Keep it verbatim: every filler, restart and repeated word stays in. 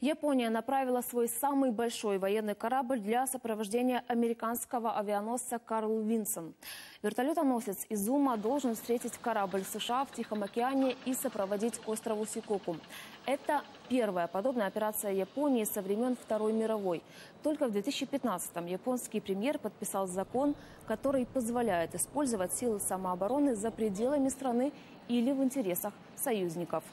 Япония направила свой самый большой военный корабль для сопровождения американского авианосца «Карл Винсон». Вертолетоносец «Изума» должен встретить корабль США в Тихом океане и сопроводить к острову Сикоку. Это первая подобная операция Японии со времен Второй мировой. Только в две тысячи пятнадцатом японский премьер подписал закон, который позволяет использовать силы самообороны за пределами страны или в интересах союзников.